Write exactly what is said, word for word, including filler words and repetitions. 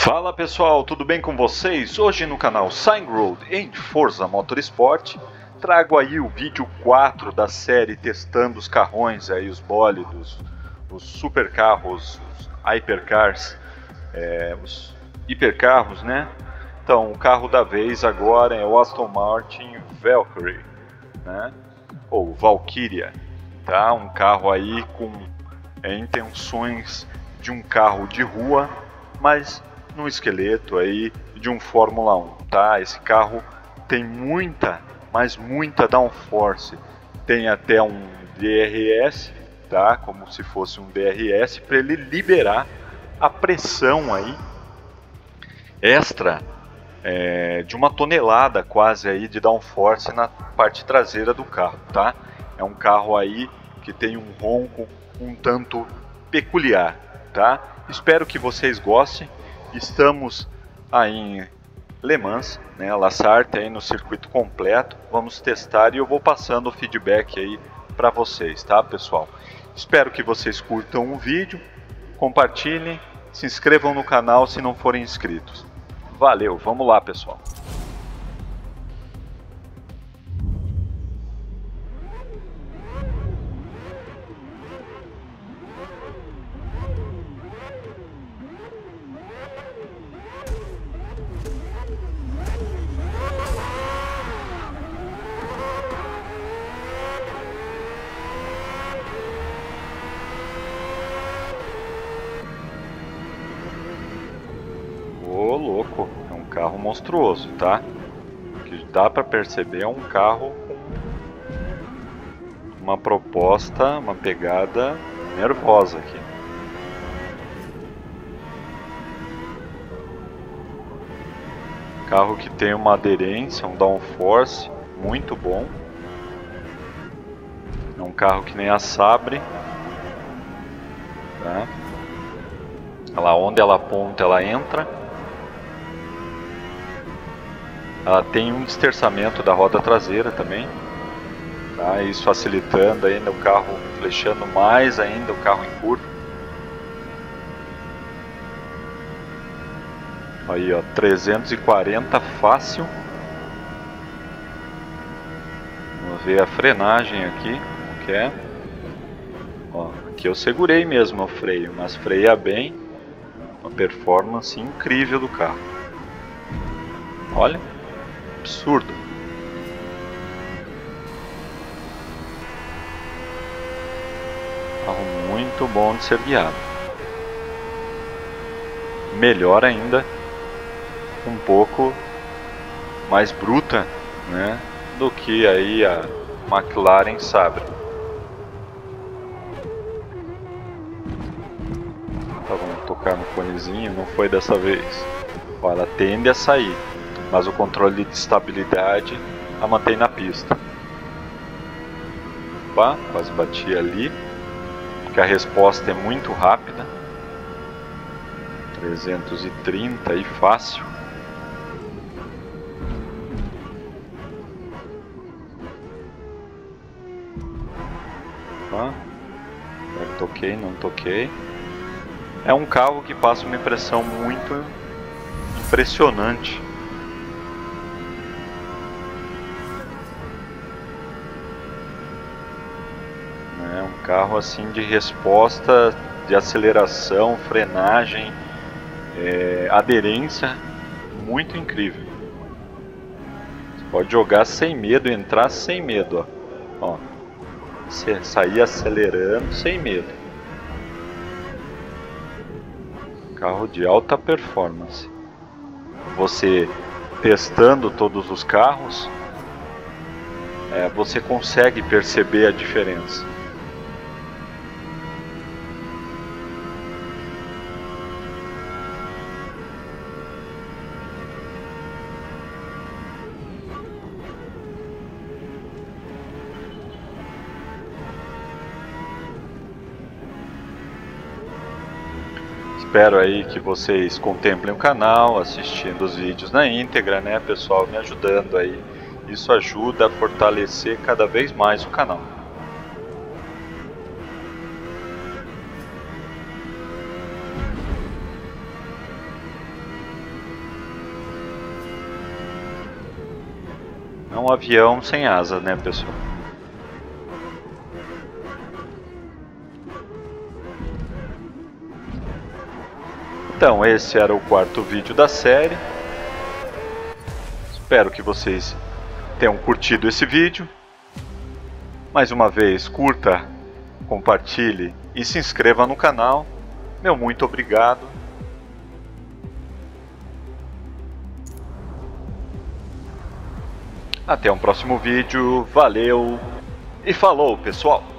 Fala pessoal, tudo bem com vocês? Hoje no canal Sign Road em Forza Motorsport trago aí o vídeo quatro da série testando os carrões, aí, os bólidos, os supercarros, os hypercars, é, os hipercarros, né? Então o carro da vez agora é o Aston Martin Valkyrie, né? Ou Valkyria, tá? Um carro aí com é, intenções de um carro de rua, mas no esqueleto aí de um Fórmula um, tá? Esse carro tem muita, mas muita downforce, tem até um D R S, tá? Como se fosse um D R S para ele liberar a pressão aí extra é, de uma tonelada quase aí de downforce na parte traseira do carro, tá? É um carro aí que tem um ronco um tanto peculiar, tá? Espero que vocês gostem. Estamos aí em Le Mans, né, La Sarthe, aí no circuito completo. Vamos testar e eu vou passando o feedback aí para vocês, tá, pessoal? Espero que vocês curtam o vídeo, compartilhem, se inscrevam no canal se não forem inscritos. Valeu, vamos lá, pessoal! Louco, é um carro monstruoso, tá? O que dá para perceber é um carro com uma proposta, uma pegada nervosa aqui. Carro que tem uma aderência, um downforce muito bom. É um carro que nem a Sabre, tá? Ela, onde ela aponta, ela entra. Ela tem um desterçamento da roda traseira também, tá? Isso facilitando ainda o carro, flechando mais ainda o carro em curva. Aí ó, trezentos e quarenta fácil. Vamos ver a frenagem aqui, que é. Ó, aqui eu segurei mesmo o freio, mas freia bem. Uma performance incrível do carro. Olha. Absurdo. Carro muito bom de ser guiado. Melhor ainda, um pouco mais bruta, né, do que aí a McLaren Sabre. Tá, vamos tocar no conezinho, não foi dessa vez. Ela tende a sair, mas o controle de estabilidade a mantém na pista. Opa, quase bati ali, porque a resposta é muito rápida. trezentos e trinta e fácil. Opa, toquei, não toquei. É um carro que passa uma impressão muito impressionante. Carro assim de resposta, de aceleração, frenagem, é, aderência, muito incrível. Você pode jogar sem medo, entrar sem medo, ó. Ó, você sair acelerando sem medo. Carro de alta performance. Você testando todos os carros, é, você consegue perceber a diferença. Espero aí que vocês contemplem o canal, assistindo os vídeos na íntegra, né, pessoal, me ajudando aí. Isso ajuda a fortalecer cada vez mais o canal. É um avião sem asa, né, pessoal? Então, esse era o quarto vídeo da série. Espero que vocês tenham curtido esse vídeo. Mais uma vez, curta, compartilhe e se inscreva no canal. Meu muito obrigado. Até um próximo vídeo. Valeu e falou, pessoal!